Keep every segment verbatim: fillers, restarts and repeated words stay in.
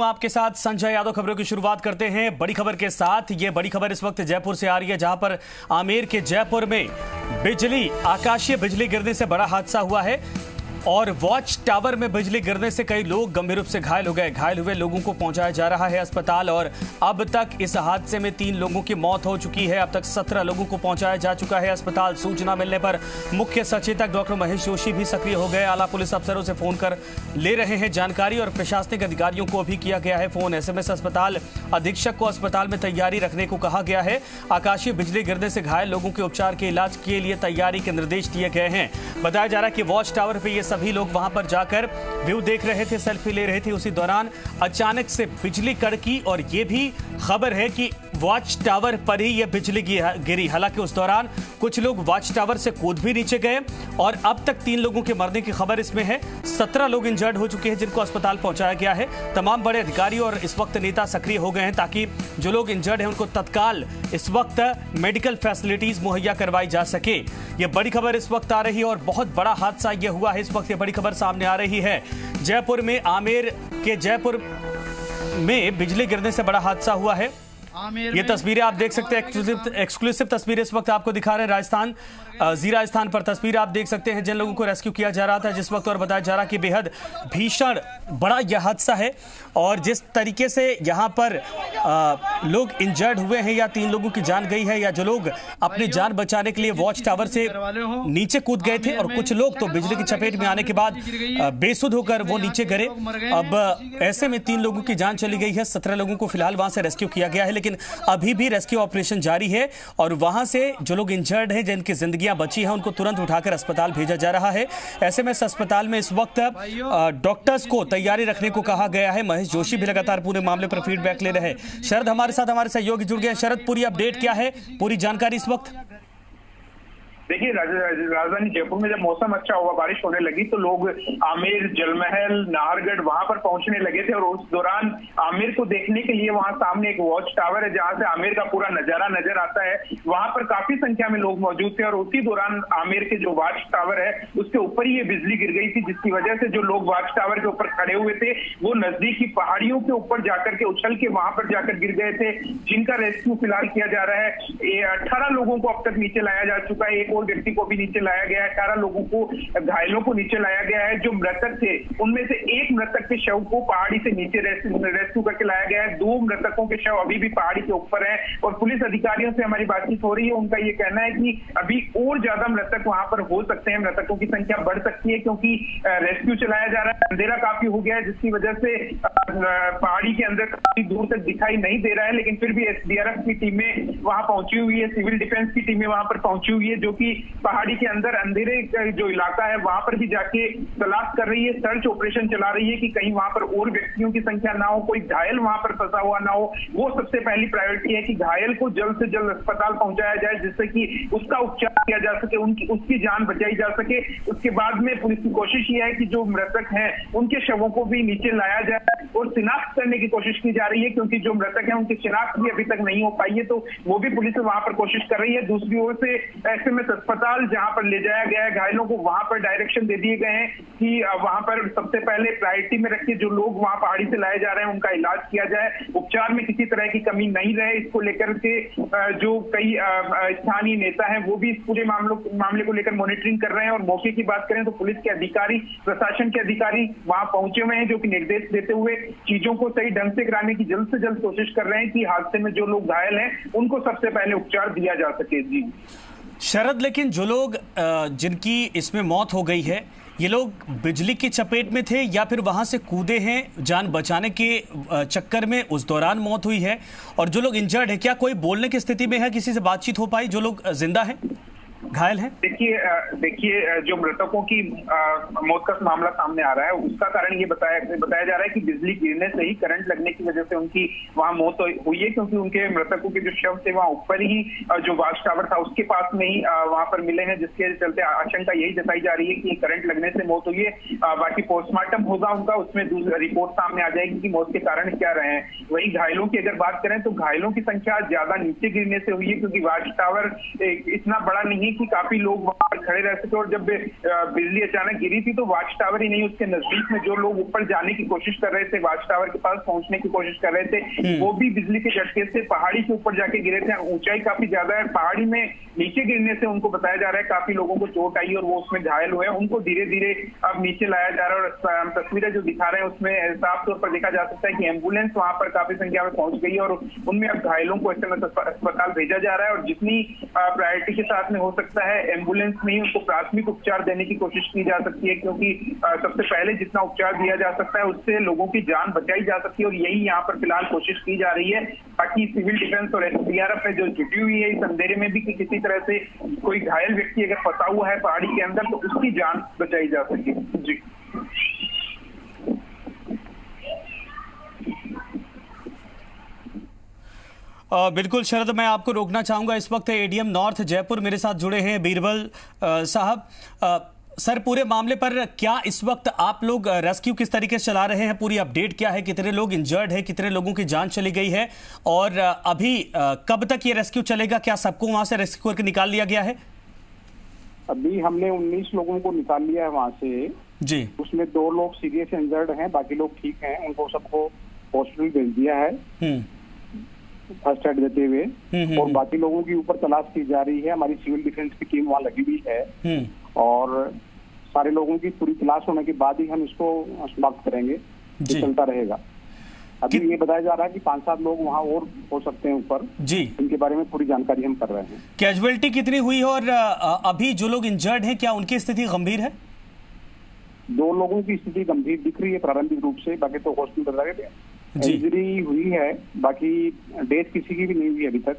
आपके साथ संजय यादव। खबरों की शुरुआत करते हैं बड़ी खबर के साथ। ये बड़ी खबर इस वक्त जयपुर से आ रही है, जहां पर आमेर के जयपुर में बिजली आकाशीय बिजली गिरने से बड़ा हादसा हुआ है और वॉच टावर में बिजली गिरने से कई लोग गंभीर रूप से घायल हो गए। घायल हुए लोगों को पहुंचाया जा रहा है अस्पताल और अब तक इस हादसे में तीन लोगों की मौत हो चुकी है। अब तक सत्रह लोगों को पहुंचाया जा चुका है अस्पताल। सूचना मिलने पर मुख्य सचेतक डॉक्टर महेश जोशी भी सक्रिय हो गए। आला पुलिस अफसरों से फोन कर ले रहे हैं जानकारी और प्रशासनिक अधिकारियों को भी किया गया है फोन। एसएमएस अस्पताल अधीक्षक को अस्पताल में तैयारी रखने को कहा गया है। आकाशीय बिजली गिरने से घायल लोगों के उपचार के इलाज के लिए तैयारी के निर्देश दिए गए हैं। बताया जा रहा है कि वॉच टावर पर ये सभी लोग वहां पर जाकर व्यू देख रहे थे, सेल्फी ले रहे थे। उसी दौरान अचानक से बिजली कड़की और ये भी खबर है कि वॉच टावर पर ही ये बिजली गिरी। हालांकि उस दौरान कुछ लोग वॉच टावर से कूद भी नीचे गए और अब तक तीन लोगों के मरने की खबर इसमें है। सत्रह लोग इंजर्ड हो चुके हैं जिनको अस्पताल पहुंचाया गया है। तमाम बड़े अधिकारी और इस वक्त नेता सक्रिय हो गए हैं ताकि जो लोग इंजर्ड हैं उनको तत्काल इस वक्त मेडिकल फैसिलिटीज मुहैया करवाई जा सके। ये बड़ी खबर इस वक्त आ रही है और बहुत बड़ा हादसा यह हुआ है। इस वक्त ये बड़ी खबर सामने आ रही है। जयपुर में आमेर के जयपुर में बिजली गिरने से बड़ा हादसा हुआ है। ये तस्वीरें आप देख सकते हैं, एक्सक्लूसिव एक्सक्लूसिव तस्वीरें इस वक्त आपको दिखा रहे हैं। राजस्थान जी राजस्थान पर तस्वीर आप देख सकते हैं जिन लोगों को रेस्क्यू किया जा रहा था जिस वक्त, और बताया जा रहा कि बेहद भीषण बड़ा यह हादसा है और जिस तरीके से यहाँ पर आ, लोग इंजर्ड हुए हैं या तीन लोगों की जान गई है या जो लोग अपनी जान बचाने के लिए वॉच टावर से नीचे कूद गए थे और कुछ लोग तो बिजली की चपेट में आने के बाद बेसुध होकर वो नीचे गिरे। अब ऐसे में तीन लोगों की जान चली गई है। सत्रह लोगों को फिलहाल वहाँ से रेस्क्यू किया गया है लेकिन अभी भी रेस्क्यू ऑपरेशन जारी है और वहां से जो लोग इंजर्ड हैं जिनकी जिंदगियां बची हैं उनको तुरंत उठाकर अस्पताल भेजा जा रहा है। एसएमएस अस्पताल में इस वक्त डॉक्टर्स को तैयारी रखने को कहा गया है। महेश जोशी भी लगातार पूरे मामले पर फीडबैक ले रहे हैं। शरद हमारे साथ हमारे सहयोगी जुड़ गए। शरद, पूरी अपडेट क्या है, पूरी जानकारी इस वक्त? देखिए, राजधानी जयपुर में जब मौसम अच्छा हुआ, बारिश होने लगी तो लोग आमेर, जलमहल, नारगढ़ वहां पर पहुंचने लगे थे और उस दौरान आमेर को देखने के लिए वहां सामने एक वॉच टावर है जहां से आमेर का पूरा नजारा नजर आता है। वहां पर काफी संख्या में लोग मौजूद थे और उसी दौरान आमेर के जो वॉच टावर है उसके ऊपर ही ये बिजली गिर गई थी, जिसकी वजह से जो लोग वॉच टावर के ऊपर खड़े हुए थे वो नजदीकी पहाड़ियों के ऊपर जाकर के उछल के वहां पर जाकर गिर गए थे, जिनका रेस्क्यू फिलहाल किया जा रहा है। अठारह लोगों को अब तक नीचे लाया जा चुका है। एक व्यक्ति को भी नीचे लाया गया है। अठारह लोगों को, घायलों को नीचे लाया गया है। जो मृतक थे उनमें से एक मृतक के शव को पहाड़ी से नीचे रेस्क्यू करके लाया गया है। दो मृतकों के शव अभी भी पहाड़ी के ऊपर है और पुलिस अधिकारियों से हमारी बातचीत हो रही है। उनका यह कहना है कि अभी और ज्यादा मृतक वहां पर हो सकते हैं, मृतकों की संख्या बढ़ सकती है क्योंकि रेस्क्यू चलाया जा रहा है। अंधेरा काफी हो गया है जिसकी वजह से पहाड़ी के अंदर काफी दूर तक दिखाई नहीं दे रहा है, लेकिन फिर भी एसडीआरएफ की टीमें वहां पहुंची हुई है, सिविल डिफेंस की टीमें वहां पर पहुंची हुई है जो कि पहाड़ी के अंदर अंधेरे जो इलाका है वहां पर भी जाके तलाश कर रही है, सर्च ऑपरेशन चला रही है कि कहीं वहां पर और व्यक्तियों की संख्या ना हो, कोई घायल वहां पर फंसा हुआ ना हो। वो सबसे पहली प्रायोरिटी है कि घायल को जल्द से जल्द अस्पताल पहुंचाया जाए जिससे कि उसका उपचार किया जा सके, उनकी उसकी जान बचाई जा सके। उसके बाद में पुलिस की कोशिश यह है कि जो मृतक हैं उनके शवों को भी नीचे लाया जाए और शिनाख्त करने की कोशिश की जा रही है क्योंकि जो मृतक है उनकी शिनाख्त भी अभी तक नहीं हो पाई है, तो वो भी पुलिस वहां पर कोशिश कर रही है। दूसरी ओर से ऐसे में अस्पताल जहां पर ले जाया गया है घायलों को, वहां पर डायरेक्शन दे दिए गए हैं कि वहां पर सबसे पहले प्रायोरिटी में रख के जो लोग वहां पहाड़ी से लाए जा रहे हैं उनका इलाज किया जाए, उपचार में किसी तरह की कमी नहीं रहे। इसको लेकर के जो कई स्थानीय नेता हैं वो भी इस पूरे मामले को लेकर मॉनिटरिंग कर रहे हैं और मौके की बात करें तो पुलिस के अधिकारी, प्रशासन के अधिकारी वहां पहुंचे हुए हैं जो कि निर्देश देते हुए चीजों को सही ढंग से कराने की जल्द से जल्द कोशिश कर रहे हैं कि हादसे में जो लोग घायल हैं उनको सबसे पहले उपचार दिया जा सके। जी शरद, लेकिन जो लोग जिनकी इसमें मौत हो गई है ये लोग बिजली की चपेट में थे या फिर वहाँ से कूदे हैं जान बचाने के चक्कर में, उस दौरान मौत हुई है? और जो लोग इंजर्ड हैं क्या कोई बोलने की स्थिति में है, किसी से बातचीत हो पाई, जो लोग जिंदा हैं, घायल है? देखिए देखिए जो मृतकों की मौत का मामला सामने आ रहा है उसका कारण ये बताया बताया जा रहा है कि बिजली गिरने से ही करंट लगने की वजह से उनकी वहां मौत हुई है क्योंकि उनके मृतकों के जो शव थे वहां ऊपर ही जो वॉच टावर था उसके पास में ही वहां पर मिले हैं, जिसके चलते आशंका यही जताई जा रही है कि करंट लगने से मौत हुई है। बाकी पोस्टमार्टम होगा उनका, उसमें रिपोर्ट सामने आ जाएगी कि मौत के कारण क्या रहे हैं। वही घायलों की अगर बात करें तो घायलों की संख्या ज्यादा नीचे गिरने से हुई है क्योंकि वॉच टावर इतना बड़ा नहीं कि काफी लोग वहां पर खड़े रह सके। और जब बिजली अचानक गिरी थी तो वॉच टावर ही नहीं, उसके नजदीक में जो लोग ऊपर जाने की कोशिश कर रहे थे, वॉच टावर के पास पहुंचने की कोशिश कर रहे थे, वो भी बिजली के झटके से पहाड़ी के ऊपर जाके गिरे थे। ऊंचाई काफी ज्यादा है, पहाड़ी में नीचे गिरने से उनको बताया जा रहा है काफी लोगों को चोट आई और वो उसमें घायल हुए। उनको धीरे धीरे अब नीचे लाया जा रहा है और तस्वीरें जो दिखा रहे हैं उसमें साफ तौर पर देखा जा सकता है कि एम्बुलेंस वहां पर काफी संख्या में पहुंच गई है और उनमें अब घायलों को एसएमएस अस्पताल भेजा जा रहा है और जितनी प्रायोरिटी के साथ में हो सकता है एम्बुलेंस में ही उनको प्राथमिक उपचार देने की कोशिश की जा सकती है, क्योंकि सबसे पहले जितना उपचार दिया जा सकता है उससे लोगों की जान बचाई जा सकती है और यही यहाँ पर फिलहाल कोशिश की जा रही है। बाकी सिविल डिफेंस और एसडीआरएफ में जो जुटी हुई है इस अंधेरे में भी कि किसी तरह से कोई घायल व्यक्ति अगर फंसा हुआ है पहाड़ी के अंदर तो उसकी जान बचाई जा सके। जी आ, बिल्कुल शरद, मैं आपको रोकना चाहूँगा। इस वक्त एडीएम नॉर्थ जयपुर मेरे साथ जुड़े हैं बीरबल साहब। सर, पूरे मामले पर क्या इस वक्त आप लोग रेस्क्यू किस तरीके से चला रहे हैं, पूरी अपडेट क्या है, कितने लोग इंजर्ड हैं, कितने लोगों की जान चली गई है और अभी कब तक ये रेस्क्यू चलेगा? क्या सबको वहाँ से रेस्क्यू करके निकाल लिया गया है? अभी हमने उन्नीस लोगों को निकाल लिया है वहाँ से जी, उसमें दो लोग सीरियस इंजर्ड हैं, बाकी लोग ठीक हैं, उनको सबको हॉस्पिटल भेज दिया है फर्स्ट एड देते हुए। और बाकी लोगों के ऊपर तलाश की जा रही है, हमारी सिविल डिफेंस की टीम वहाँ लगी हुई है और सारे लोगों की पूरी तलाश होने के बाद ही हम इसको समाप्त करेंगे, ये चलता रहेगा। अभी ये बताया जा रहा है कि पांच सात लोग वहाँ और हो सकते हैं ऊपर जी, इनके बारे में पूरी जानकारी हम कर रहे हैं। कैजुअलिटी कितनी हुई है और अभी जो लोग इंजर्ड है क्या उनकी स्थिति गंभीर है? दो लोगों की स्थिति गंभीर दिख रही है प्रारंभिक रूप से, बाकी तो हॉस्पिटल बताया इंजरी हुई है, बाकी डेथ किसी की भी नहीं हुई अभी तक,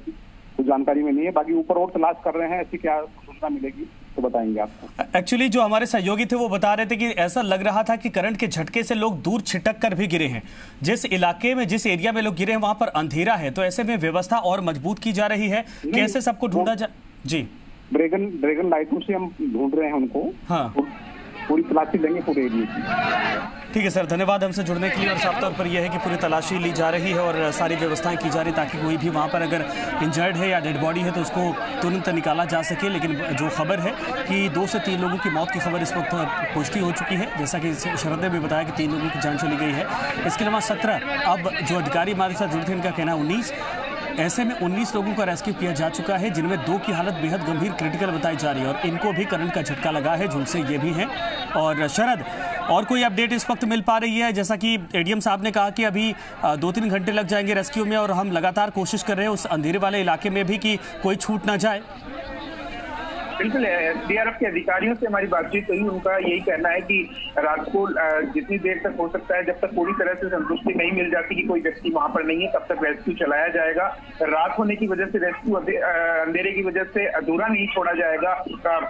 कुछ जानकारी में नहीं है। बाकी ऊपर और तलाश कर रहे हैं, ऐसी क्या सूचना मिलेगी तो बताएंगे आपको। एक्चुअली जो हमारे सहयोगी थे वो बता रहे थे कि ऐसा लग रहा था कि करंट के झटके से लोग दूर छिटक कर भी गिरे हैं। जिस इलाके में जिस एरिया में लोग गिरे हैं वहाँ पर अंधेरा है, तो ऐसे में व्यवस्था और मजबूत की जा रही है, कैसे सबको ढूंढा जा। जी ड्रैगन ड्रैगन लाइटों से हम ढूंढ रहे हैं उनको, हाँ पूरी तलाशी लेंगे पूरे एरिया की। ठीक है सर, धन्यवाद हमसे जुड़ने के लिए। और साफ तौर पर यह है कि पूरी तलाशी ली जा रही है और सारी व्यवस्थाएं की जा रही ताकि कोई भी वहां पर अगर इंजर्ड है या डेड बॉडी है तो उसको तुरंत निकाला जा सके। लेकिन जो खबर है कि दो से तीन लोगों की मौत की खबर इस वक्त पुष्टि हो चुकी है, जैसा कि शरद ने भी बताया कि तीन लोगों की जान चली गई है। इसके अलावा सत्रह अब जो अधिकारी हमारे साथ जुड़े थे उनका कहना उन्नीस, ऐसे में उन्नीस लोगों का रेस्क्यू किया जा चुका है जिनमें दो की हालत बेहद गंभीर क्रिटिकल बताई जा रही है और इनको भी करंट का झटका लगा है, झुलसे ये भी हैं। और शरद, और कोई अपडेट इस वक्त मिल पा रही है? जैसा कि एडीएम साहब ने कहा कि अभी दो तीन घंटे लग जाएंगे रेस्क्यू में और हम लगातार कोशिश कर रहे हैं उस अंधेरे वाले इलाके में भी कि कोई छूट ना जाए। बिल्कुल, एसडीआरएफ के अधिकारियों से हमारी बातचीत हुई, उनका यही कहना है कि रात को जितनी देर तक हो सकता है, जब तक पूरी तरह से संतुष्टि नहीं मिल जाती कि कोई व्यक्ति वहां पर नहीं है, तब तक रेस्क्यू चलाया जाएगा। रात होने की वजह से रेस्क्यू अंधेरे की वजह से अधूरा नहीं छोड़ा जाएगा।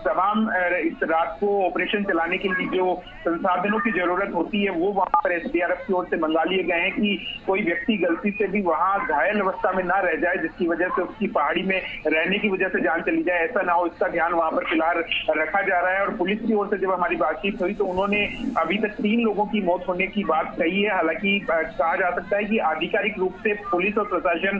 तमाम इस रात को ऑपरेशन चलाने के लिए जो संसाधनों की जरूरत होती है वो वहां पर एसडीआरएफ की ओर से मंगा लिए गए हैं कि कोई व्यक्ति गलती से भी वहां घायल अवस्था में ना रह जाए, जिसकी वजह से उसकी पहाड़ी में रहने की वजह से जान चली जाए, ऐसा ना हो, इसका ध्यान वहाँ पर फिलहाल रखा जा रहा है। और पुलिस की ओर से जब हमारी बातचीत हुई तो उन्होंने अभी तक तीन लोगों की मौत होने की बात कही है। हालांकि कहा जा सकता है कि आधिकारिक रूप से पुलिस और प्रशासन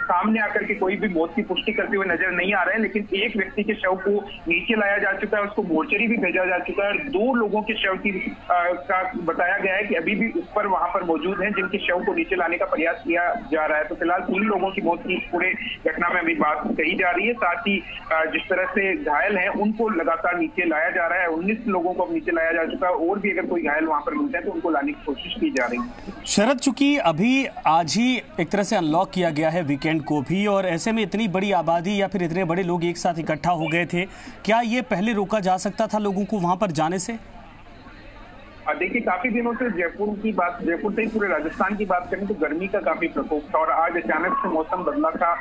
सामने आकर के कोई भी मौत की पुष्टि करते हुए नजर नहीं आ रहे हैं, लेकिन एक व्यक्ति के शव को नीचे लाया जा चुका है, उसको मोर्चरी भी भेजा जा चुका है और दो लोगों के शव की आ, का बताया गया है कि अभी भी ऊपर वहां पर मौजूद है, जिनके शव को नीचे लाने का प्रयास किया जा रहा है। तो फिलहाल तीन लोगों की मौत की पूरे घटना में अभी बात कही जा रही है, साथ ही जिस तरह से घायल हैं उनको लगातार नीचे लाया जा रहा है। उन्नीस लोगों को अब नीचे लाया जा चुका है और भी अगर कोई घायल वहां पर मिलते हैं तो उनको लाने की कोशिश की जा रही है। शरद, चूंकि अभी आज ही एक तरह से अनलॉक किया गया है वीकेंड को भी, और ऐसे में इतनी बड़ी आबादी या फिर इतने बड़े लोग एक साथ इकट्ठा हो गए थे, क्या ये पहले रोका जा सकता था लोगों को वहां पर जाने से? देखिए, काफी दिनों से जयपुर की बात, जयपुर से ही पूरे राजस्थान की बात करें तो गर्मी का काफी प्रकोप था और आज अचानक से मौसम बदला था।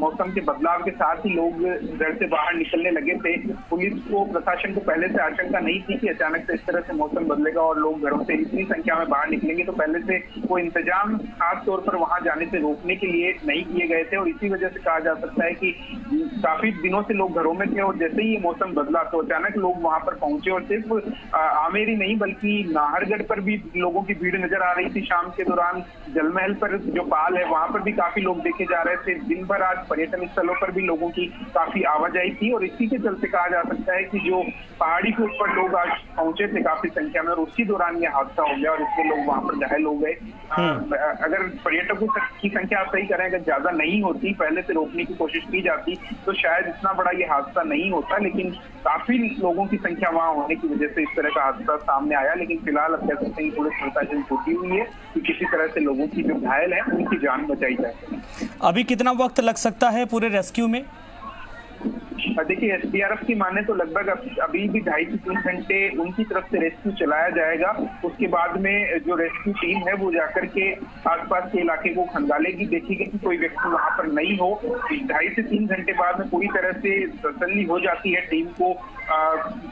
मौसम के बदलाव के साथ ही लोग घर से बाहर निकलने लगे थे। पुलिस को, प्रशासन को पहले से आशंका नहीं थी कि अचानक से इस तरह से मौसम बदलेगा और लोग घरों से इतनी संख्या में बाहर निकलेंगे, तो पहले से कोई इंतजाम खासतौर पर वहां जाने से रोकने के लिए नहीं किए गए थे और इसी वजह से कहा जा सकता है कि काफी दिनों से लोग घरों में थे और जैसे ही ये मौसम बदला तो अचानक लोग वहां पर पहुंचे और सिर्फ आमेर ही नहीं बल्कि नारगढ़ पर भी लोगों की भीड़ नजर आ रही थी शाम के दौरान। जलमहल पर जो पाल है वहां पर भी काफी लोग देखे जा रहे थे। दिन भर आज पर्यटन स्थलों पर भी लोगों की काफी आवाजाही थी और इसी के चलते कहा जा सकता है कि जो पहाड़ी के ऊपर लोग आज पहुंचे थे काफी संख्या में और उसी दौरान ये हादसा हो गया और इसमें लोग वहां पर घायल हो गए। अगर पर्यटकों की संख्या आप सही करें, अगर ज्यादा नहीं होती, पहले से रोकने की कोशिश की जाती तो शायद इतना बड़ा ये हादसा नहीं होता, लेकिन काफी लोगों की संख्या वहां होने की वजह से इस तरह का हादसा सामने आया। लेकिन फिलहाल अब कह सकते हैं पुलिस प्रशासन जुटी हुई है कि किसी तरह से लोगों की जो घायल है उनकी जान बचाई जाए। अभी कितना वक्त लग सकता है पूरे रेस्क्यू में? देखिए, एसडीआरएफ की माने तो लगभग अभी भी ढाई से तीन घंटे उनकी तरफ से रेस्क्यू चलाया जाएगा। उसके बाद में जो रेस्क्यू टीम है वो जाकर के आसपास के इलाके को खंगालेगी, देखेगी कि कोई व्यक्ति वहां पर नहीं हो। ढाई से तीन घंटे बाद में पूरी तरह से तसल्ली हो जाती है, टीम को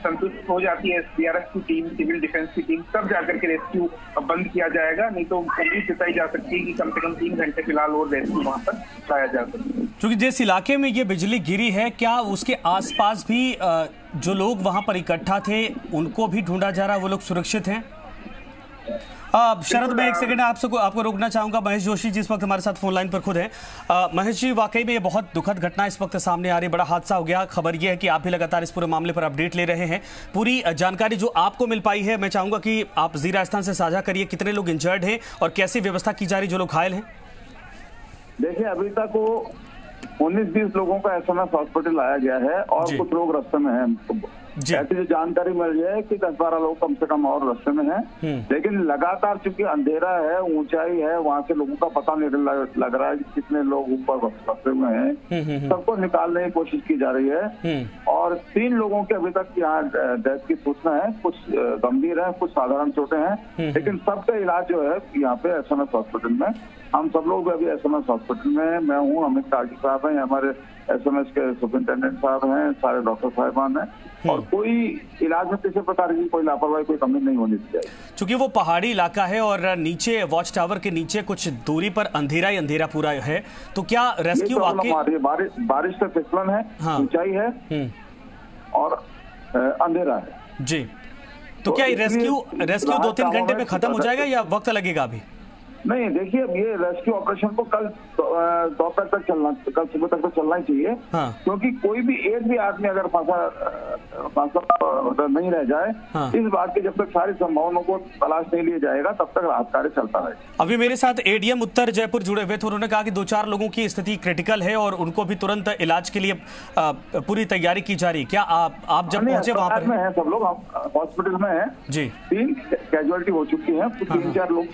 संतुष्ट हो जाती है। एसडीआरएफ की टीम, सिविल डिफेंस की टीम, सब जाकर के रेस्क्यू बंद किया जाएगा। नहीं तो उम्मीद जताई जा सकती है कि कम से कम तीन घंटे फिलहाल और रेस्क्यू वहां पर लाया जा सकता है। क्योंकि जिस इलाके में ये बिजली गिरी है, क्या उसके आसपास भी जो लोग वहां पर इकट्ठा थे उनको भी ढूंढा जा रहा है? वो लोग सुरक्षित हैं? अब शरद, मैं एक सेकंड आपसे आपको रोकना चाहूंगा। महेश जोशी जिस वक्त हमारे साथ फोन लाइन पर खुद हैं। महेश जी, वाकई में ये बहुत दुखद घटना इस वक्त सामने आ रही है, बड़ा हादसा हो गया। खबर ये है कि आप भी लगातार इस पूरे मामले पर अपडेट ले रहे हैं। पूरी जानकारी जो आपको मिल पाई है मैं चाहूंगा कि आप जीरा स्थान से साझा करिए। कितने लोग इंजर्ड हैं और कैसी व्यवस्था की जा रही जो लोग घायल हैं? देखिए, अभी तक वो उन्नीस बीस लोगों का एसएमएस हॉस्पिटल लाया गया है और कुछ लोग रास्ते में हैं। ऐसी जो जानकारी मिल रही है कि दस बारह लोग कम से कम और रास्ते में हैं, लेकिन लगातार चूंकि अंधेरा है, ऊंचाई है, वहां से लोगों का पता नहीं लग रहा है कि कितने लोग ऊपर फंसे हुए हैं। सबको निकालने की कोशिश की जा रही है और तीन लोगों के अभी तक यहाँ डेथ की सूचना है। कुछ गंभीर है, कुछ साधारण चोटें हैं, लेकिन सबका इलाज जो है यहाँ पे एसएमएस हॉस्पिटल में। हम सब लोग अभी एसएमएस हॉस्पिटल में, मैं हूँ, अमित शार साहब हैं, हमारे एसएमएस के सुपरिटेंडेंट साहब हैं, सारे डॉक्टर साहिबान हैं और कोई इलाज में किसी प्रकार की कोई लापरवाही, कोई कमी नहीं होनी चाहिए। क्योंकि वो पहाड़ी इलाका है और नीचे वॉच टावर के नीचे कुछ दूरी पर अंधेरा ही अंधेरा पूरा है, तो क्या रेस्क्यू वाकई? बारिश का फिसलन है, ऊंचाई है और अंधेरा है जी। तो क्या रेस्क्यू रेस्क्यू दो तीन घंटे में खत्म हो जाएगा या वक्त लगेगा अभी? नहीं, देखिए, अब ये रेस्क्यू ऑपरेशन को कल दोपहर तक चलना कल सुबह तक तो चलना ही चाहिए, क्योंकि हाँ। तो कोई भी एक भी आदमी अगर फंसा फंसा नहीं रह जाए, हाँ। इस बात के जब तक सारी संभावनाओं को तलाश नहीं लिया जाएगा तब तक राहत कार्य चलता रहेगा। अभी मेरे साथ एडीएम उत्तर जयपुर जुड़े हुए थे। उन्होंने कहा कि दो चार लोगों की स्थिति क्रिटिकल है और उनको भी तुरंत इलाज के लिए पूरी तैयारी की जा रही है। क्या आप आप जब पहुंचे वहाँ पर है? सब लोग हॉस्पिटल में है जी। तीन कैजुअलिटी हो चुकी है, तीन चार लोग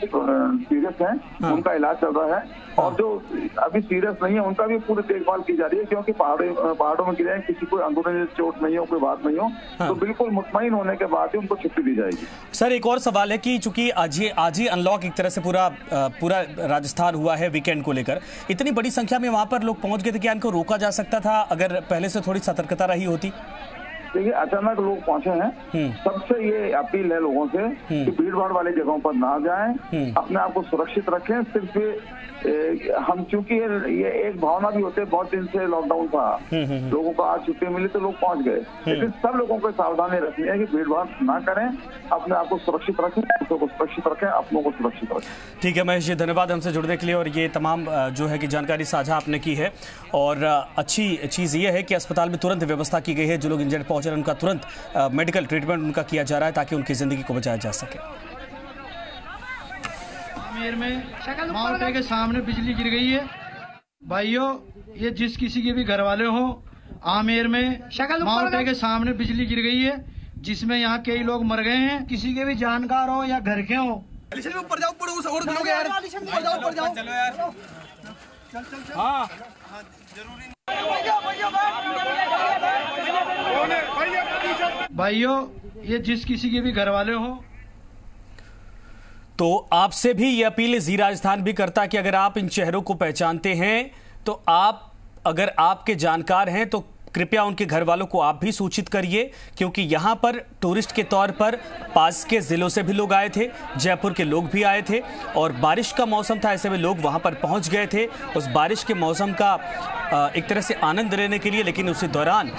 सीरियस है, हाँ। उनका इलाज चल रहा है और जो अभी सीरियस नहीं है उनका भी पूरी देखभाल की जा रही है, क्योंकि पहाड़ों पहाड़ों में गिरे हैं, किसी को अंदरूनी चोट नहीं हो, कोई बात नहीं हो, हाँ। तो बिल्कुल मुतमईन होने के बाद ही उनको छुट्टी दी जाएगी। सर, एक और सवाल है कि चूंकि आज ही आज ही अनलॉक एक तरह से पूरा पूरा राजस्थान हुआ है वीकेंड को लेकर, इतनी बड़ी संख्या में वहाँ पर लोग पहुँच गए थे, क्या इनको रोका जा सकता था अगर पहले से थोड़ी सतर्कता रही होती? देखिए, अचानक लोग पहुंचे हैं, सबसे ये अपील है लोगों से कि भीड़ भाड़ वाली जगहों पर ना जाएं, अपने आप को सुरक्षित रखें। सिर्फ ए, हम चूंकि ये एक भावना भी होते है, बहुत दिन से लॉकडाउन था, लोगों को आज छुट्टी मिली तो लोग पहुंच गए, लेकिन सब लोगों को सावधानी रखनी है कि भीड़ भाड़ ना करें, अपने आप को सुरक्षित रखें, दूसरों को सुरक्षित रखें, अपनों को सुरक्षित रखें। ठीक है महेश जी, धन्यवाद हमसे जुड़ने के लिए और ये तमाम जो है कि जानकारी साझा आपने की है। और अच्छी चीज़ ये है कि अस्पताल में तुरंत व्यवस्था की गई है, जो लोग इंजर्ड उनका तुरंत मेडिकल ट्रीटमेंट उनका किया जा रहा है ताकि उनकी जिंदगी को बचाया जा सके। आमेर में माउंटेन के सामने बिजली गिर गई है। भाइयों, ये जिस किसी के भी घर वाले हो, आमेर में माउंटेन के सामने बिजली गिर गई है जिसमें यहाँ कई लोग मर गए हैं। किसी के भी जानकार हो या घर के हो, ऊपर जाओ, ऊपर जाओ, भाइयों, ये जिस किसी के भी घर वाले हो। तो आपसे भी ये अपील जी राजस्थान भी करता कि अगर आप इन चेहरों को पहचानते हैं तो आप, अगर आपके जानकार हैं तो कृपया उनके घर वालों को आप भी सूचित करिए, क्योंकि यहाँ पर टूरिस्ट के तौर पर पास के ज़िलों से भी लोग आए थे, जयपुर के लोग भी आए थे और बारिश का मौसम था, ऐसे में लोग वहाँ पर पहुँच गए थे उस बारिश के मौसम का एक तरह से आनंद लेने के लिए। लेकिन उसी दौरान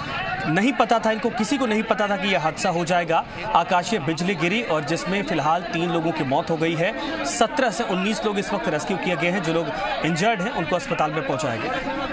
नहीं पता था, इनको किसी को नहीं पता था कि यह हादसा हो जाएगा। आकाशीय बिजली गिरी और जिसमें फिलहाल तीन लोगों की मौत हो गई है। सत्रह से उन्नीस लोग इस वक्त रेस्क्यू किए गए हैं। जो लोग इंजर्ड हैं उनको अस्पताल में पहुंचाया गया।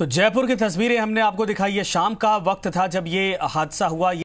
तो जयपुर की तस्वीरें हमने आपको दिखाई है। शाम का वक्त था जब ये हादसा हुआ।